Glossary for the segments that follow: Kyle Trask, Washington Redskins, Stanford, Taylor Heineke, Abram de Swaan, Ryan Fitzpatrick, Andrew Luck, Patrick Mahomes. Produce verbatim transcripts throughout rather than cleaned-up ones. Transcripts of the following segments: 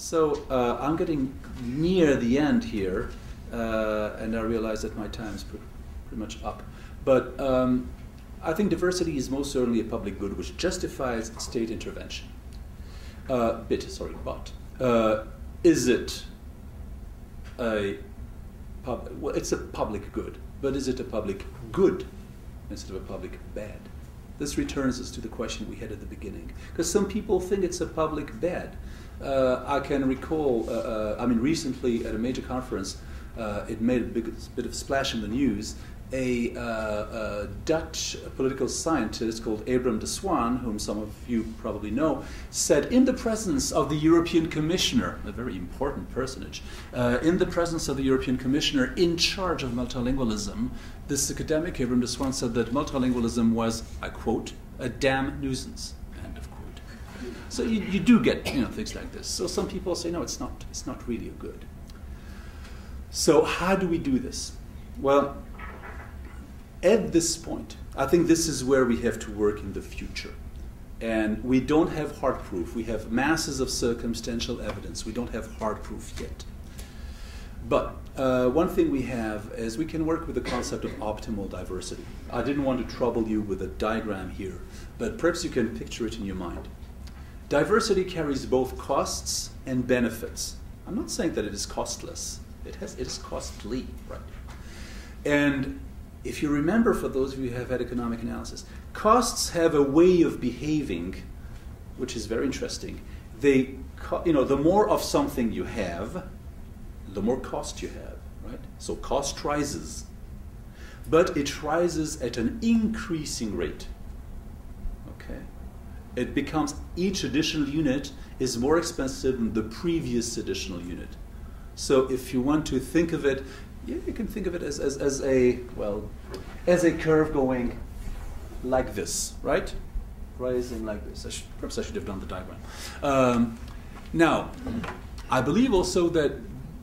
So uh, I'm getting near the end here, uh, and I realize that my time is pretty much up. But um, I think diversity is most certainly a public good which justifies state intervention. Uh, bit, sorry, but uh, is it a pub well, it's a public good, but is it a public good instead of a public bad? This returns us to the question we had at the beginning, because some people think it's a public bad. Uh, I can recall, uh, uh, I mean, recently at a major conference, uh, it made a big, bit of splash in the news. A, uh, a Dutch political scientist called Abram de Swaan, whom some of you probably know, said in the presence of the European Commissioner, a very important personage, uh, in the presence of the European Commissioner in charge of multilingualism, this academic Abram de Swaan said that multilingualism was, I quote, a damn nuisance, end of quote. So you, you do get you know, things like this. So some people say, no, it's not, it's not really a good. So how do we do this? Well, at this point, I think this is where we have to work in the future. And we don't have hard proof. We have masses of circumstantial evidence. We don't have hard proof yet. But uh, one thing we have is we can work with the concept of optimal diversity. I didn't want to trouble you with a diagram here, but perhaps you can picture it in your mind. Diversity carries both costs and benefits. I'm not saying that it is costless. It, has, it is costly, right? And if you remember, for those of you who have had economic analysis, costs have a way of behaving, which is very interesting. They, you know, the more of something you have, the more cost you have, right? So cost rises, but it rises at an increasing rate, okay? It becomes, each additional unit is more expensive than the previous additional unit. So if you want to think of it, yeah, you can think of it as, as, as a, well, as a curve going like this, right? Rising like this. I should, perhaps I should have done the diagram. Um, now, I believe also that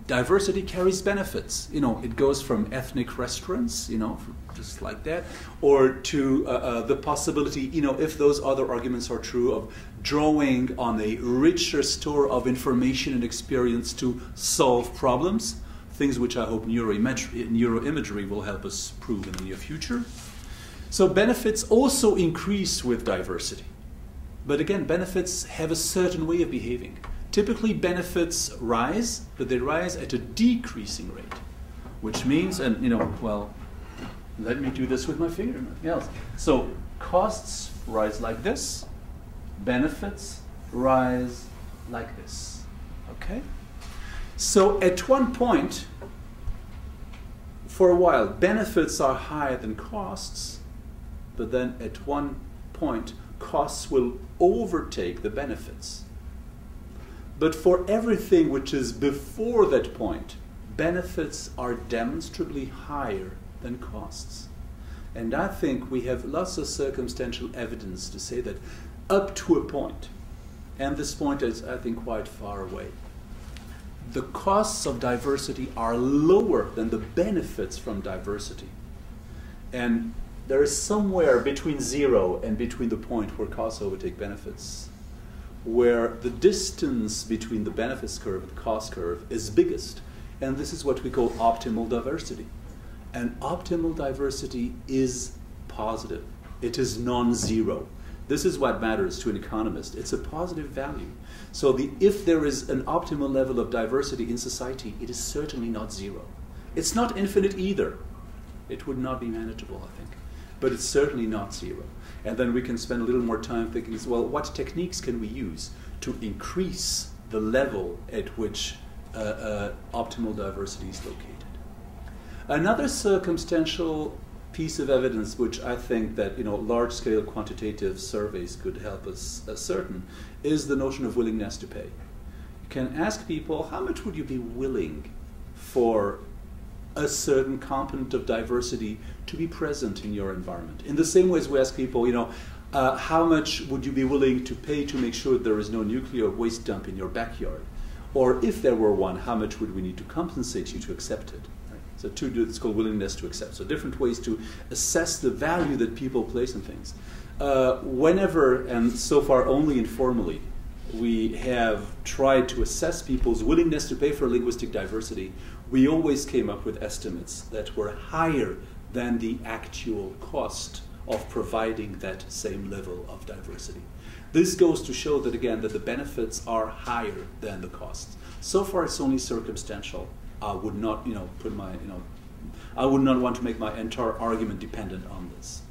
diversity carries benefits. You know, it goes from ethnic restaurants, you know, just like that, or to uh, uh, the possibility, you know, if those other arguments are true, of drawing on a richer store of information and experience to solve problems. Things which I hope neuroimagery, neuroimagery will help us prove in the near future. So benefits also increase with diversity. But again, benefits have a certain way of behaving. Typically benefits rise, but they rise at a decreasing rate, which means, and you know, well, let me do this with my finger, nothing else. So costs rise like this, benefits rise like this, okay? So at one point, for a while, benefits are higher than costs, but then at one point, costs will overtake the benefits. But for everything which is before that point, benefits are demonstrably higher than costs. And I think we have lots of circumstantial evidence to say that up to a point, and this point is, I think, quite far away, the costs of diversity are lower than the benefits from diversity. And there is somewhere between zero and between the point where costs overtake benefits, where the distance between the benefits curve and the cost curve is biggest. And this is what we call optimal diversity. And optimal diversity is positive. It is non-zero. This is what matters to an economist. It's a positive value. So the, if there is an optimal level of diversity in society, it is certainly not zero. It's not infinite either. It would not be manageable, I think. But it's certainly not zero. And then we can spend a little more time thinking, well, what techniques can we use to increase the level at which uh, uh, optimal diversity is located? Another circumstantial piece of evidence which I think that you know large-scale quantitative surveys could help us ascertain is the notion of willingness to pay. You can ask people, how much would you be willing for a certain component of diversity to be present in your environment? In the same way as we ask people, you know, uh, how much would you be willing to pay to make sure there is no nuclear waste dump in your backyard? Or if there were one, how much would we need to compensate you to accept it? So to do, it's called willingness to accept. So different ways to assess the value that people place in things. Uh, whenever, and so far only informally, we have tried to assess people's willingness to pay for linguistic diversity, we always came up with estimates that were higher than the actual cost of providing that same level of diversity. This goes to show that, again, that the benefits are higher than the costs. So far, it's only circumstantial. I would not, you know, put my, you know, I would not want to make my entire argument dependent on this.